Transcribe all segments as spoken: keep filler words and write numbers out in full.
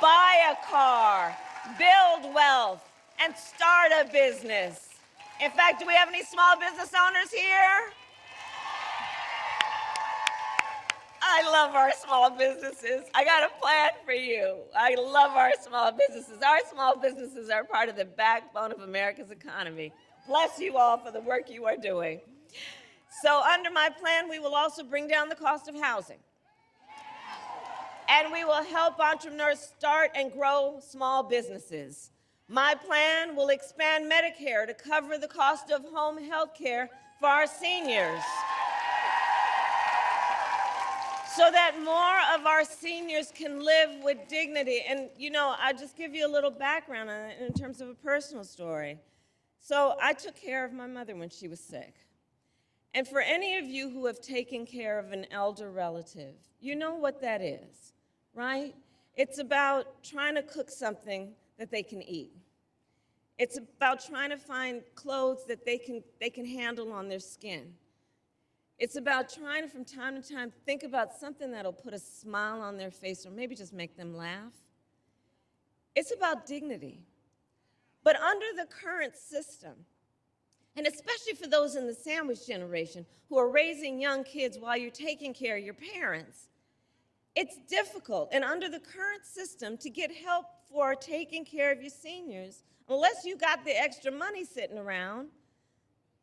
buy a car, build wealth, and start a business. In fact, do we have any small business owners here? I love our small businesses. I got a plan for you. I love our small businesses. Our small businesses are part of the backbone of America's economy. Bless you all for the work you are doing. So under my plan, we will also bring down the cost of housing. And we will help entrepreneurs start and grow small businesses. My plan will expand Medicare to cover the cost of home health care for our seniors, so that more of our seniors can live with dignity. And, you know, I'll just give you a little background on it in terms of a personal story. So I took care of my mother when she was sick. And for any of you who have taken care of an elder relative, you know what that is, right? It's about trying to cook something that they can eat. It's about trying to find clothes that they can, they can handle on their skin. It's about trying to, from time to time, think about something that'll put a smile on their face or maybe just make them laugh. It's about dignity. But under the current system, and especially for those in the sandwich generation who are raising young kids while you're taking care of your parents, it's difficult, and under the current system, to get help for taking care of your seniors, unless you got the extra money sitting around,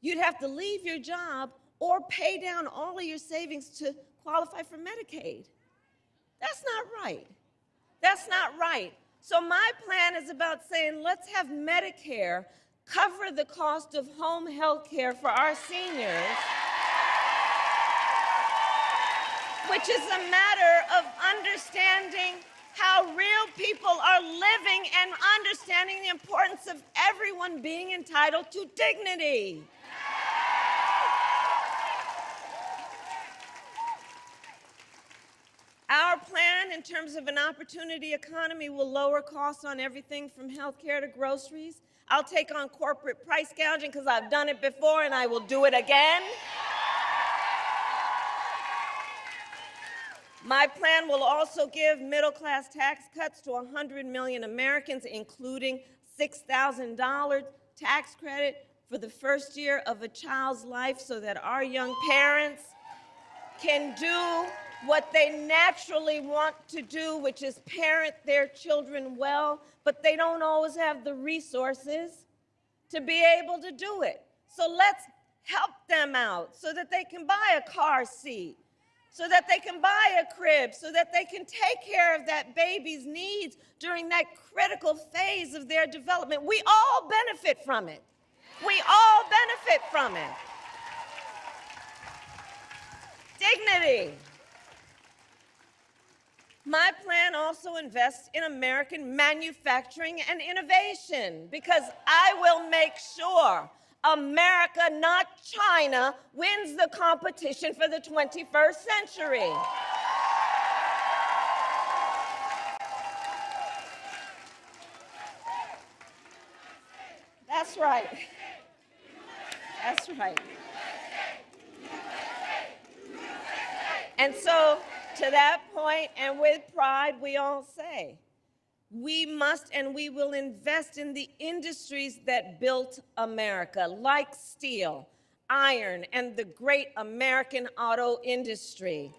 you'd have to leave your job or pay down all of your savings to qualify for Medicaid. That's not right. That's not right. So my plan is about saying, let's have Medicare cover the cost of home health care for our seniors, which is a matter of understanding how real people are living and understanding the importance of everyone being entitled to dignity. Our plan, in terms of an opportunity economy, will lower costs on everything from healthcare to groceries. I'll take on corporate price gouging because I've done it before and I will do it again. My plan will also give middle-class tax cuts to one hundred million Americans, including six thousand dollars tax credit for the first year of a child's life so that our young parents can do what they naturally want to do, which is parent their children well, but they don't always have the resources to be able to do it. So let's help them out so that they can buy a car seat, so that they can buy a crib, so that they can take care of that baby's needs during that critical phase of their development. We all benefit from it. We all benefit from it. Dignity. My plan also invests in American manufacturing and innovation, because I will make sure America, not China, wins the competition for the twenty-first century. That's right. That's right. And so, to that point, and with pride, we all say, we must and we will invest in the industries that built America, like steel, iron, and the great American auto industry.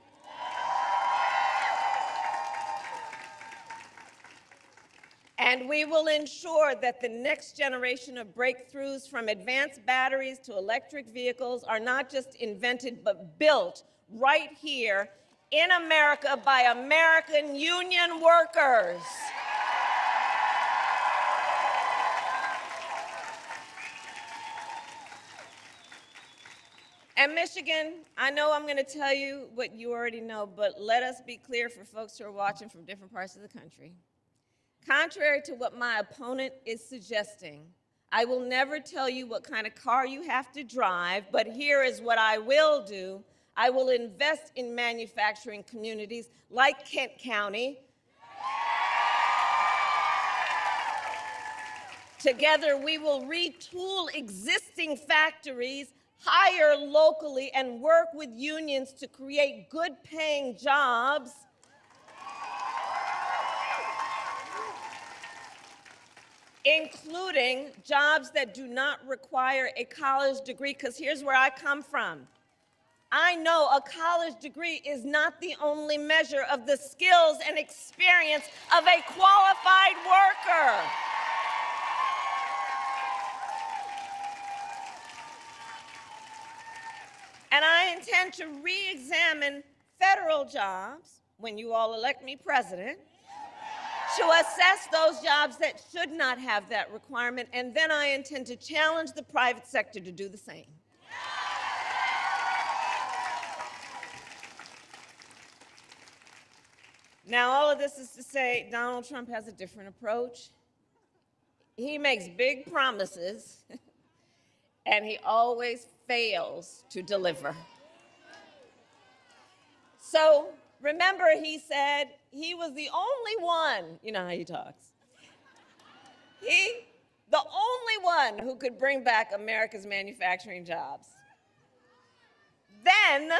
And we will ensure that the next generation of breakthroughs, from advanced batteries to electric vehicles, are not just invented but built right here in America by American union workers. And Michigan, I know I'm going to tell you what you already know, but let us be clear for folks who are watching from different parts of the country. Contrary to what my opponent is suggesting, I will never tell you what kind of car you have to drive, but here is what I will do. I will invest in manufacturing communities like Kent County. Together, we will retool existing factories, hire locally, and work with unions to create good-paying jobs. including jobs that do not require a college degree, because here's where I come from. I know a college degree is not the only measure of the skills and experience of a qualified worker. And I intend to re-examine federal jobs, when you all elect me president, to assess those jobs that should not have that requirement, and then I intend to challenge the private sector to do the same. Now, all of this is to say Donald Trump has a different approach. He makes big promises, and he always fails to deliver. So remember, he said he was the only one, you know how he talks, he, the only one who could bring back America's manufacturing jobs. Then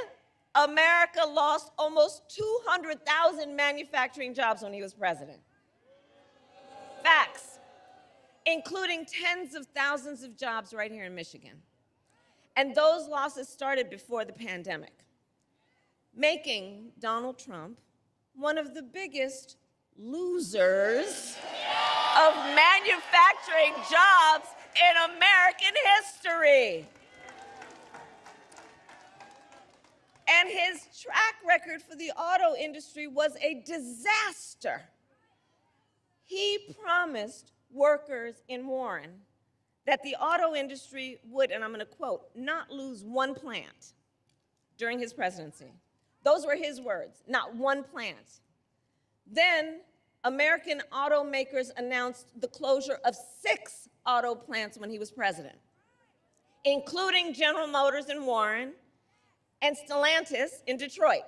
America lost almost two hundred thousand manufacturing jobs when he was president. Facts, including tens of thousands of jobs right here in Michigan. And those losses started before the pandemic, making Donald Trump one of the biggest losers of manufacturing jobs in American history. And his track record for the auto industry was a disaster. He promised workers in Warren that the auto industry would, and I'm going to quote, not lose one plant during his presidency. Those were his words, not one plant. Then American automakers announced the closure of six auto plants when he was president, including General Motors in Warren and Stellantis in Detroit.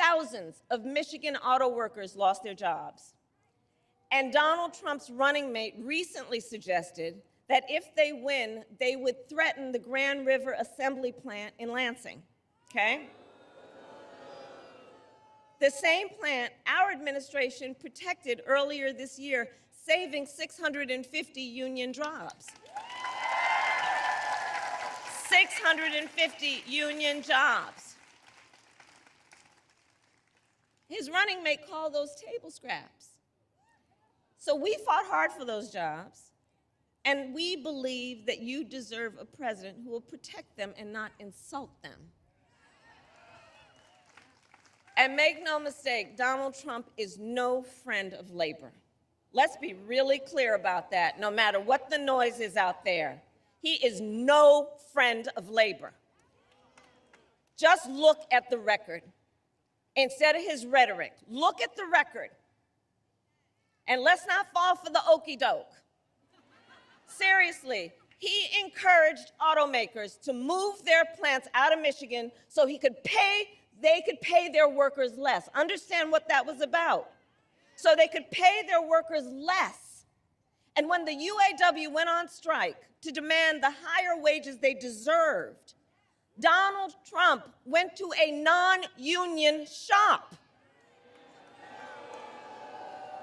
Thousands of Michigan auto workers lost their jobs. And Donald Trump's running mate recently suggested that if they win, they would threaten the Grand River Assembly Plant in Lansing, okay? The same plant our administration protected earlier this year, saving six hundred fifty union jobs. six hundred fifty union jobs. His running mate called those table scraps. So we fought hard for those jobs, and we believe that you deserve a president who will protect them and not insult them. And make no mistake, Donald Trump is no friend of labor. Let's be really clear about that, no matter what the noise is out there. He is no friend of labor. Just look at the record. Instead of his rhetoric, look at the record. And let's not fall for the okie doke. Seriously, he encouraged automakers to move their plants out of Michigan so he could pay, they could pay their workers less. Understand what that was about. So they could pay their workers less. And when the U A W went on strike to demand the higher wages they deserved, Donald Trump went to a non-union shop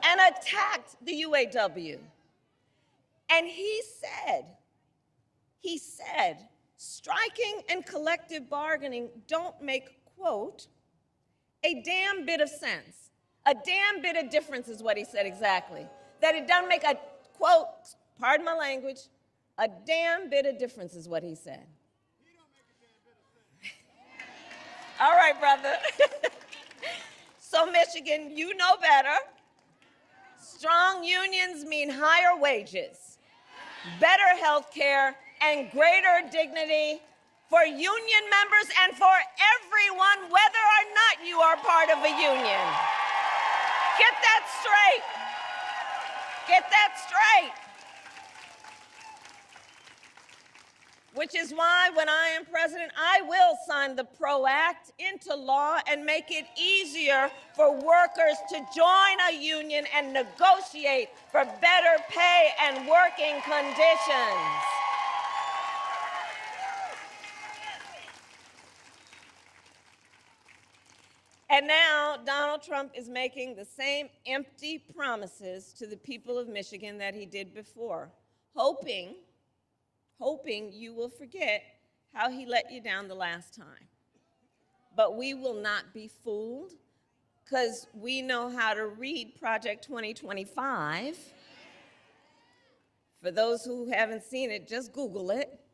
and attacked the U A W. And he said, he said, striking and collective bargaining don't make, quote, a damn bit of sense. A damn bit of difference is what he said exactly. That it doesn't make a, quote, pardon my language, a damn bit of difference is what he said. He don't make a damn bit of sense. All right, brother. So Michigan, you know better. Strong unions mean higher wages, better health care, and greater dignity for union members and for everyone, whether or not you are part of a union. Get that straight. Get that straight. Which is why, when I am president, I will sign the PRO Act into law and make it easier for workers to join a union and negotiate for better pay and working conditions. And now Donald Trump is making the same empty promises to the people of Michigan that he did before, hoping, hoping you will forget how he let you down the last time. But we will not be fooled, because we know how to read Project twenty twenty-five. For those who haven't seen it, just Google it.